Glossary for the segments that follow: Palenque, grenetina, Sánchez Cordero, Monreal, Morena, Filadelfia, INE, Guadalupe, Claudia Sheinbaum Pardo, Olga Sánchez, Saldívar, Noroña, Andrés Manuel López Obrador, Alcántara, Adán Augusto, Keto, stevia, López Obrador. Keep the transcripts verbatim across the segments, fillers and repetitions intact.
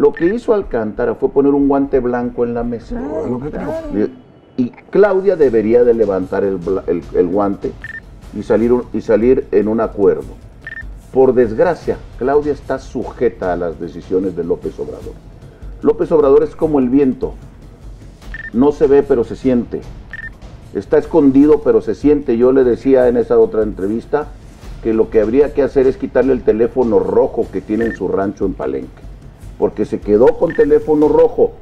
Lo que hizo Alcántara fue poner un guante blanco en la mesa. Claro, claro. Y Claudia debería de levantar el, el, el guante y salir, y salir en un acuerdo. Por desgracia, Claudia está sujeta a las decisiones de López Obrador. López Obrador es como el viento. No se ve, pero se siente. Está escondido, pero se siente. Yo le decía en esa otra entrevista que lo que habría que hacer es quitarle el teléfono rojo que tiene en su rancho en Palenque, porque se quedó con teléfono rojo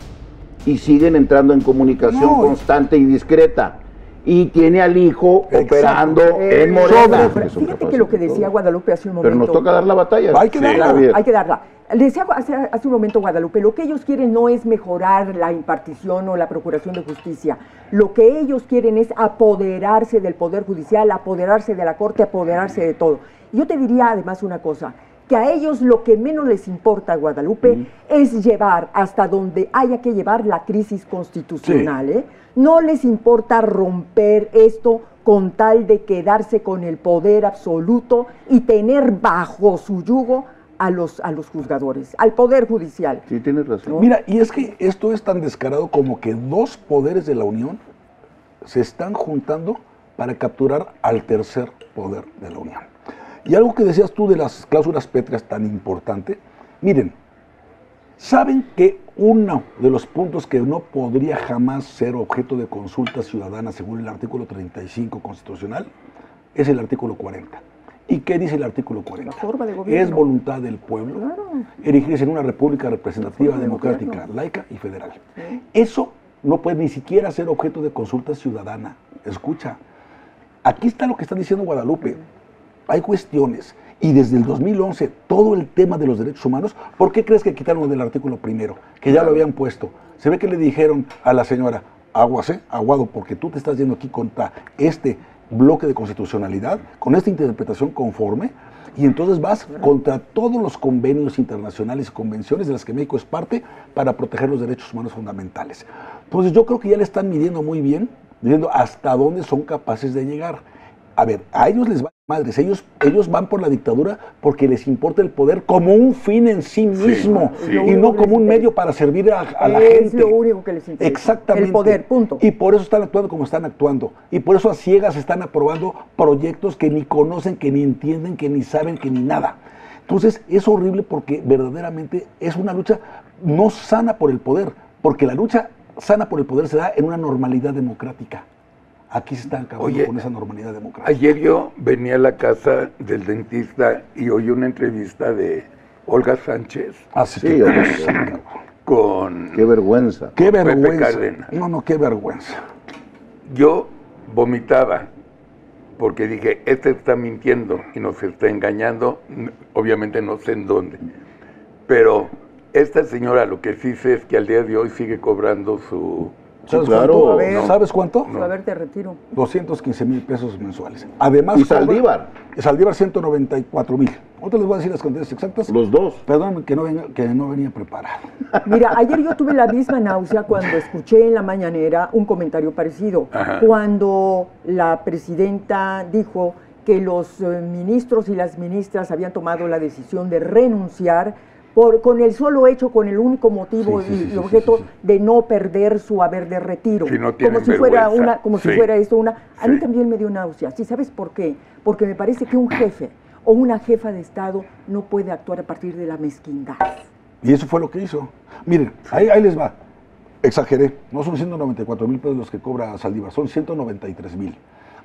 y siguen entrando en comunicación no, constante y discreta. Y tiene al hijo exacto, operando eh, en Morena. Sobre, fíjate que lo que decía Guadalupe hace un momento. Pero nos toca dar la batalla. Hay que sí, darla, hay que darla. Le decía hace, hace un momento Guadalupe, lo que ellos quieren no es mejorar la impartición o la procuración de justicia. Lo que ellos quieren es apoderarse del Poder Judicial, apoderarse de la Corte, apoderarse de todo. Yo te diría además una cosa, que a ellos lo que menos les importa, Guadalupe, mm. es llevar hasta donde haya que llevar la crisis constitucional, sí. ¿eh? No les importa romper esto con tal de quedarse con el poder absoluto y tener bajo su yugo a los, a los juzgadores, al Poder Judicial. Sí, tienes razón. ¿No? Mira, y es que esto es tan descarado como que dos poderes de la Unión se están juntando para capturar al tercer poder de la Unión. Y algo que decías tú de las cláusulas pétreas tan importante, miren, saben que uno de los puntos que no podría jamás ser objeto de consulta ciudadana según el artículo treinta y cinco constitucional es el artículo cuarenta. ¿Y qué dice el artículo cuarenta? La forma de gobierno. Es voluntad del pueblo claro. erigirse en una república representativa, de democrática, gobierno. laica y federal. ¿Eh? Eso no puede ni siquiera ser objeto de consulta ciudadana. Escucha, aquí está lo que está diciendo Guadalupe. Hay cuestiones. Y desde el dos mil once, todo el tema de los derechos humanos, ¿por qué crees que quitaron lo del artículo primero? Que ya lo habían puesto. Se ve que le dijeron a la señora, aguas, ¿eh? aguado, porque tú te estás yendo aquí contra este bloque de constitucionalidad, con esta interpretación conforme, y entonces vas contra todos los convenios internacionales y convenciones de las que México es parte para proteger los derechos humanos fundamentales. Entonces yo creo que ya le están midiendo muy bien, midiendo hasta dónde son capaces de llegar. A ver, a ellos les va madres, ellos, ellos van por la dictadura porque les importa el poder como un fin en sí mismo sí, sí. y no como un medio para servir a, a la gente. Es lo único que les interesa. Exactamente. El poder, punto. Y por eso están actuando como están actuando. Y por eso a ciegas están aprobando proyectos que ni conocen, que ni entienden, que ni saben, que ni nada. Entonces es horrible porque verdaderamente es una lucha no sana por el poder, porque la lucha sana por el poder se da en una normalidad democrática. Aquí se están acabando Oye, con esa normalidad democrática. Ayer yo venía a la casa del dentista y oí una entrevista de Olga Sánchez. Ah, sí, sí, Olga. Con... Qué vergüenza. Qué vergüenza. No, no, qué vergüenza. Yo vomitaba porque dije, este está mintiendo y nos está engañando. Obviamente no sé en dónde. Pero esta señora lo que sí sé es que al día de hoy sigue cobrando su... ¿Sabes claro, cuánto? A ver, no, ¿sabes cuánto? No. A ver, te retiro. doscientos quince mil pesos mensuales. Además, ¿y Saldívar? Saldívar, ciento noventa y cuatro mil. Ahorita les voy a decir las cantidades exactas. Los dos. Perdóname que no, venga, que no venía preparado. Mira, ayer yo tuve la misma náusea cuando escuché en la mañanera un comentario parecido. Ajá. Cuando la presidenta dijo que los ministros y las ministras habían tomado la decisión de renunciar Por, con el solo hecho, con el único motivo sí, sí, y sí, objeto sí, sí, sí. de no perder su haber de retiro. Si no tienen vergüenza. Como si fuera una, como sí. si fuera esto una... A sí. mí también me dio náuseas. ¿Sí sabes por qué? Porque me parece que un jefe o una jefa de Estado no puede actuar a partir de la mezquindad. Y eso fue lo que hizo. Miren, sí. ahí, ahí les va. Exageré. No son ciento noventa y cuatro mil pesos los que cobra Saldívar, son ciento noventa y tres mil.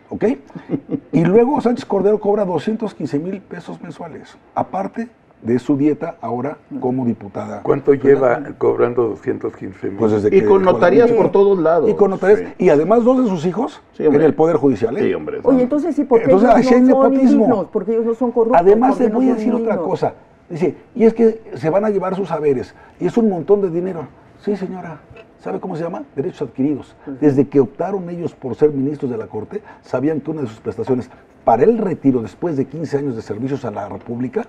¿Ok? Y luego Sánchez Cordero cobra doscientos quince mil pesos mensuales. Aparte... de su dieta ahora como diputada. ¿Cuánto lleva cobrando doscientos quince mil? Pues desde y que, con notarías por todos lados. Y con notarías. Sí. Y además dos de sus hijos sí, en el Poder Judicial. ¿Eh? Sí, hombre. Oye, entonces sí, porque entonces, ellos no son indignos, porque ellos no son corruptos. Además, te voy a decir otra cosa. Dice, y es que se van a llevar sus haberes, y es un montón de dinero. Sí, señora. ¿Sabe cómo se llama? Derechos adquiridos. Desde que optaron ellos por ser ministros de la Corte, sabían que una de sus prestaciones para el retiro después de quince años de servicios a la República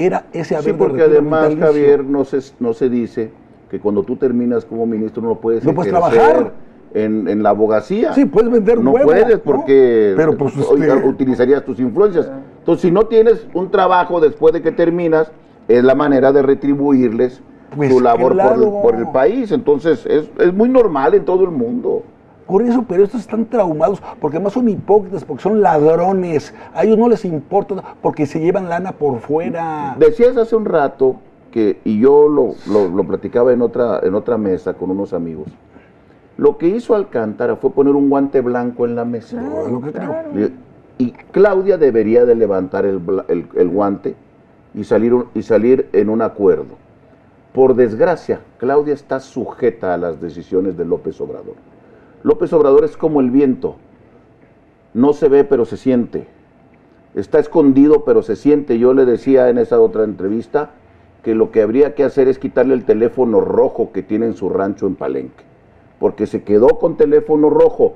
era ese haber de retiro. Sí, porque además, Javier, no se, no se dice que cuando tú terminas como ministro no puedes, no puedes trabajar en, en la abogacía. Sí, puedes vender huevos. No puedes porque ¿no? Pero, pues, usted... utilizarías tus influencias. Entonces, si no tienes un trabajo después de que terminas, es la manera de retribuirles pues, tu labor claro. por, por el país. Entonces, es, es muy normal en todo el mundo. Por eso, pero estos están traumados, porque además son hipócritas, porque son ladrones. A ellos no les importa, porque se llevan lana por fuera. Decías hace un rato, que y yo lo, lo, lo platicaba en otra, en otra mesa con unos amigos, lo que hizo Alcántara fue poner un guante blanco en la mesa. Claro, claro. Y, y Claudia debería de levantar el, el, el guante y salir, y salir en un acuerdo. Por desgracia, Claudia está sujeta a las decisiones de López Obrador. López Obrador es como el viento, no se ve pero se siente, está escondido pero se siente. Yo le decía en esa otra entrevista que lo que habría que hacer es quitarle el teléfono rojo que tiene en su rancho en Palenque, porque se quedó con teléfono rojo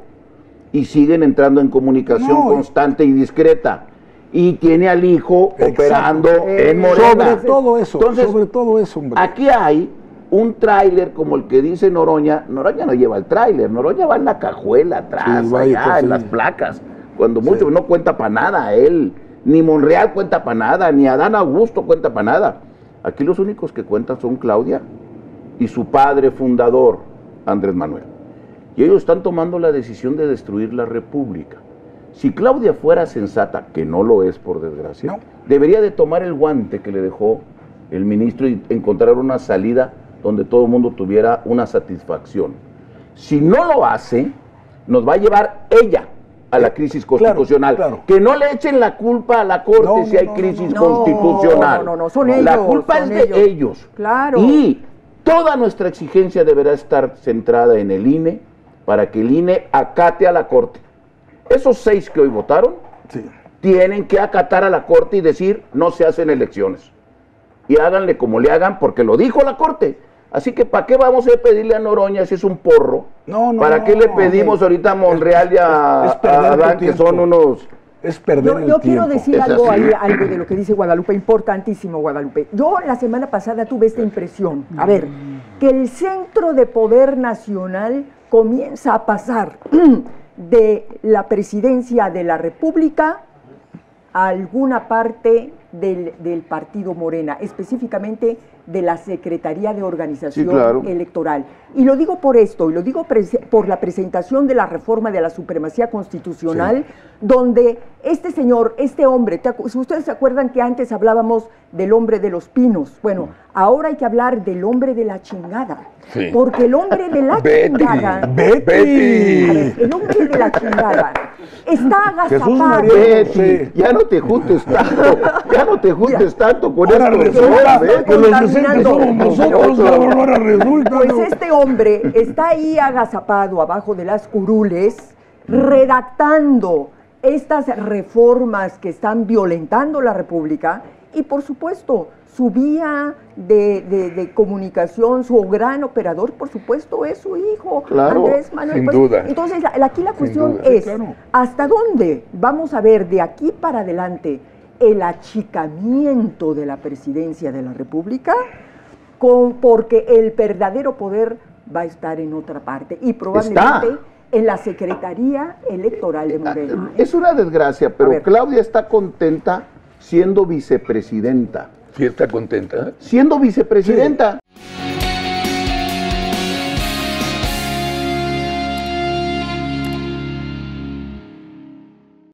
y siguen entrando en comunicación no. constante y discreta. Y tiene al hijo Exacto. operando eh, en Morena. Sobre todo eso, Entonces, sobre todo eso, hombre. Aquí hay un tráiler como el que dice Noroña. Noroña no lleva el tráiler, Noroña va en la cajuela atrás, sí, allá, vaya, en sí. las placas. Cuando mucho sí. no cuenta para nada él, ni Monreal cuenta para nada, ni Adán Augusto cuenta para nada. Aquí los únicos que cuentan son Claudia y su padre fundador, Andrés Manuel. Y ellos están tomando la decisión de destruir la República. Si Claudia fuera sensata, que no lo es por desgracia, no. debería de tomar el guante que le dejó el ministro y encontrar una salida donde todo el mundo tuviera una satisfacción. Si no lo hace, nos va a llevar ella a la crisis constitucional. Claro, claro. Que no le echen la culpa a la Corte no, si hay no, crisis no, no, constitucional. No, no, no, son ellos. La culpa es de ellos. ellos. Claro. Y toda nuestra exigencia deberá estar centrada en el I N E para que el I N E acate a la Corte. Esos seis que hoy votaron sí. tienen que acatar a la Corte y decir no se hacen elecciones. Y háganle como le hagan porque lo dijo la Corte. Así que, ¿para qué vamos a pedirle a Noroña si es un porro? No, no, ¿Para qué le pedimos no, ahorita a Monreal y a, es, es a Adán, que son unos... Es perder yo, el yo tiempo. Yo quiero decir es algo, ahí, algo de lo que dice Guadalupe, importantísimo, Guadalupe. Yo la semana pasada tuve esta impresión. A ver, que el centro de poder nacional comienza a pasar de la presidencia de la República a alguna parte... Del, del partido Morena, específicamente de la Secretaría de Organización sí, claro. Electoral. Y lo digo por esto, y lo digo por la presentación de la reforma de la supremacía constitucional, sí. donde este señor, este hombre, si ustedes se acuerdan que antes hablábamos del hombre de los pinos, bueno, sí. ahora hay que hablar del hombre de la chingada, sí. porque el hombre de la Betty, chingada... Betty. Ver, el hombre de la chingada... Está agazapado. Sí. Ya no te juntes tanto, ya no te juntes tanto con ahora esto. Resulta, ¿eh? Con los docentes somos nosotros, ahora resulta. Pues este hombre está ahí agazapado abajo de las curules, redactando estas reformas que están violentando la República y, por supuesto, su vía de, de, de comunicación, su gran operador, por supuesto, es su hijo, claro, Andrés Manuel. Sin pues, duda. Entonces, aquí la cuestión es, sí, claro. ¿hasta dónde vamos a ver de aquí para adelante el achicamiento de la presidencia de la República? Con, porque el verdadero poder va a estar en otra parte y probablemente... Está. En la Secretaría Electoral de Morena. Es una desgracia, pero Claudia está contenta siendo vicepresidenta. Sí, está contenta. Siendo vicepresidenta.